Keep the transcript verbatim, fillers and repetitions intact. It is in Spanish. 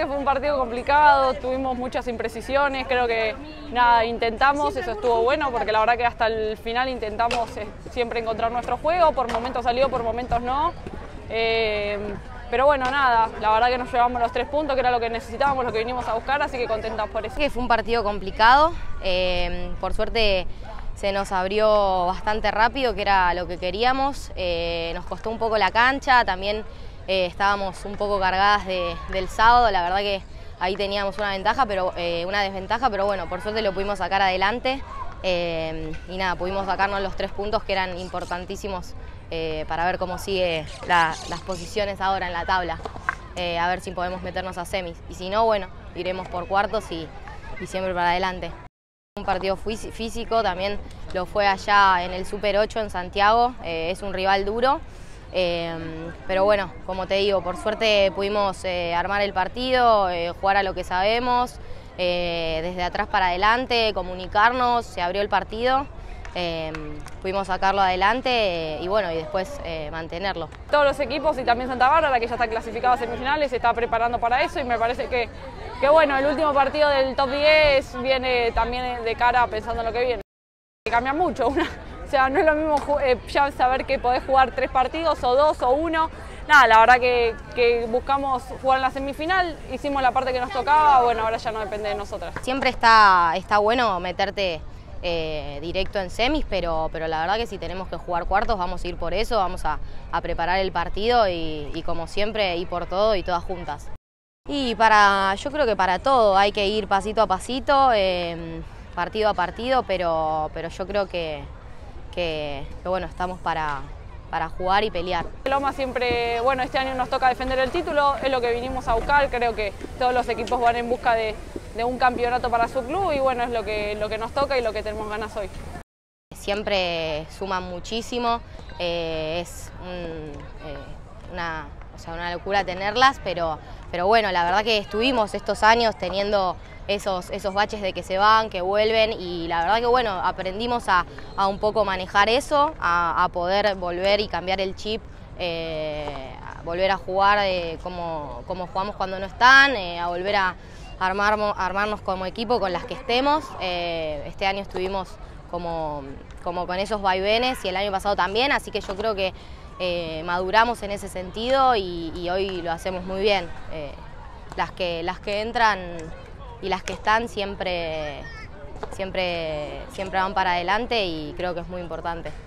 que fue un partido complicado, tuvimos muchas imprecisiones, creo que nada, intentamos, eso estuvo bueno porque la verdad que hasta el final intentamos siempre encontrar nuestro juego, por momentos salió, por momentos no, eh, pero bueno, nada, la verdad que nos llevamos los tres puntos, que era lo que necesitábamos, lo que vinimos a buscar, así que contentas por eso. Que fue un partido complicado, eh, por suerte se nos abrió bastante rápido, que era lo que queríamos, eh, nos costó un poco la cancha, también Eh, estábamos un poco cargadas de, del sábado, la verdad que ahí teníamos una ventaja, pero eh, una desventaja, pero bueno, por suerte lo pudimos sacar adelante eh, y nada, pudimos sacarnos los tres puntos que eran importantísimos eh, para ver cómo sigue la, las posiciones ahora en la tabla, eh, a ver si podemos meternos a semis y si no, bueno, iremos por cuartos y, y siempre para adelante. Un partido físico, también lo fue allá en el Super ocho en Santiago, eh, es un rival duro. Eh, pero bueno, como te digo, por suerte pudimos eh, armar el partido, eh, jugar a lo que sabemos, eh, desde atrás para adelante, comunicarnos, se abrió el partido, eh, pudimos sacarlo adelante eh, y bueno, y después eh, mantenerlo. Todos los equipos y también Santa Bárbara, que ya está clasificada a semifinales, se está preparando para eso y me parece que, que bueno, el último partido del top diez viene también de cara pensando en lo que viene. Cambia mucho una... O sea, no es lo mismo eh, ya saber que podés jugar tres partidos o dos o uno. Nada, la verdad que, que buscamos jugar en la semifinal, hicimos la parte que nos tocaba, bueno, ahora ya no depende de nosotras. Siempre está, está bueno meterte eh, directo en semis, pero, pero la verdad que si tenemos que jugar cuartos vamos a ir por eso, vamos a, a preparar el partido y, y como siempre ir por todo y todas juntas. Y para, yo creo que para todo hay que ir pasito a pasito, eh, partido a partido, pero, pero yo creo que... Que, que bueno, estamos para, para jugar y pelear. Lomas siempre, bueno, este año nos toca defender el título, es lo que vinimos a buscar, creo que todos los equipos van en busca de, de un campeonato para su club y bueno, es lo que, lo que nos toca y lo que tenemos ganas hoy. Siempre suman muchísimo, eh, es un, eh, una, o sea, una locura tenerlas, pero, pero bueno, la verdad que estuvimos estos años teniendo Esos, esos baches de que se van, que vuelven y la verdad que bueno, aprendimos a, a un poco manejar eso, a, a poder volver y cambiar el chip, eh, a volver a jugar eh, como, como jugamos cuando no están, eh, a volver a armar, armarnos como equipo con las que estemos. Eh, este año estuvimos como, como con esos vaivenes y el año pasado también, así que yo creo que eh, maduramos en ese sentido y, y hoy lo hacemos muy bien. Eh, las que, las que entran... Y las que están siempre, siempre, siempre van para adelante y creo que es muy importante.